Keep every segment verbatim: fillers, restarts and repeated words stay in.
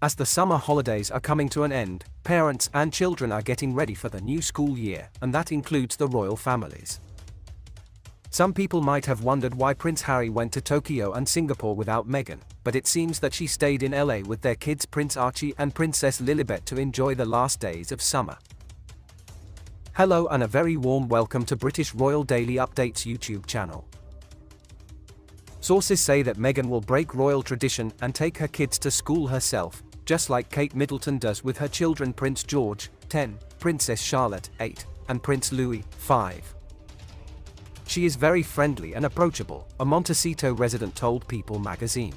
As the summer holidays are coming to an end, parents and children are getting ready for the new school year, and that includes the royal families. Some people might have wondered why Prince Harry went to Tokyo and Singapore without Meghan, but it seems that she stayed in L A with their kids Prince Archie and Princess Lilibet to enjoy the last days of summer. Hello and a very warm welcome to British Royal Daily Updates YouTube channel. Sources say that Meghan will break royal tradition and take her kids to school herself, just like Kate Middleton does with her children Prince George, ten, Princess Charlotte, eight, and Prince Louis, five. She is very friendly and approachable, a Montecito resident told People magazine.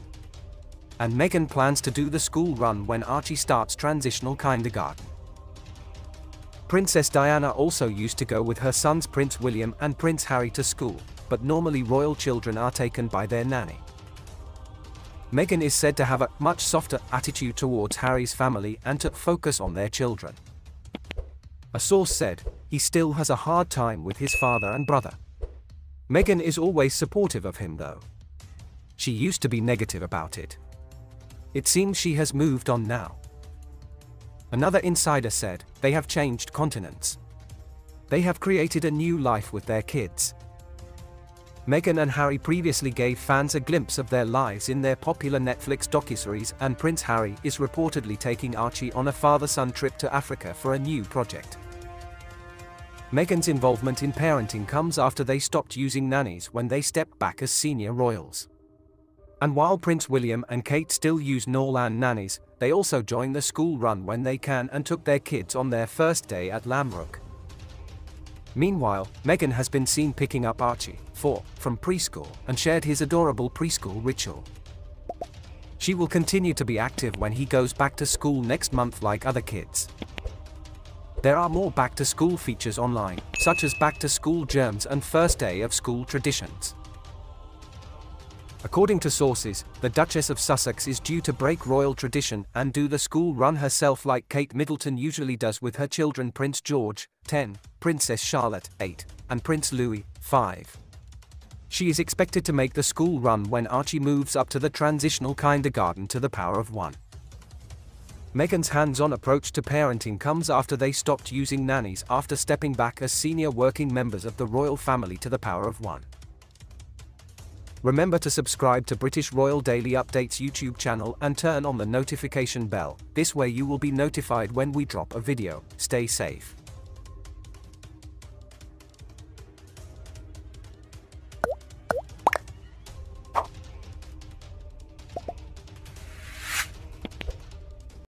And Meghan plans to do the school run when Archie starts transitional kindergarten. Princess Diana also used to go with her sons Prince William and Prince Harry to school, but normally royal children are taken by their nanny. Meghan is said to have a much softer attitude towards Harry's family and to focus on their children. A source said, "He still has a hard time with his father and brother. Meghan is always supportive of him though. She used to be negative about it. It seems she has moved on now." Another insider said, "They have changed continents. They have created a new life with their kids." Meghan and Harry previously gave fans a glimpse of their lives in their popular Netflix docuseries, and Prince Harry is reportedly taking Archie on a father-son trip to Africa for a new project. Meghan's involvement in parenting comes after they stopped using nannies when they stepped back as senior royals. And while Prince William and Kate still use Norland nannies, they also join the school run when they can and took their kids on their first day at Lambrook. Meanwhile, Meghan has been seen picking up Archie, four, from preschool and shared his adorable preschool ritual. She will continue to be active when he goes back to school next month like other kids. There are more back-to-school features online, such as back-to-school germs and first day of school traditions. According to sources, the Duchess of Sussex is due to break royal tradition and do the school run herself like Kate Middleton usually does with her children Prince George, ten, Princess Charlotte, eight, and Prince Louis, five. She is expected to make the school run when Archie moves up to the transitional kindergarten to the power of one. Meghan's hands-on approach to parenting comes after they stopped using nannies after stepping back as senior working members of the royal family to the power of one. Remember to subscribe to British Royal Daily Updates YouTube channel and turn on the notification bell. This way you will be notified when we drop a video. Stay safe.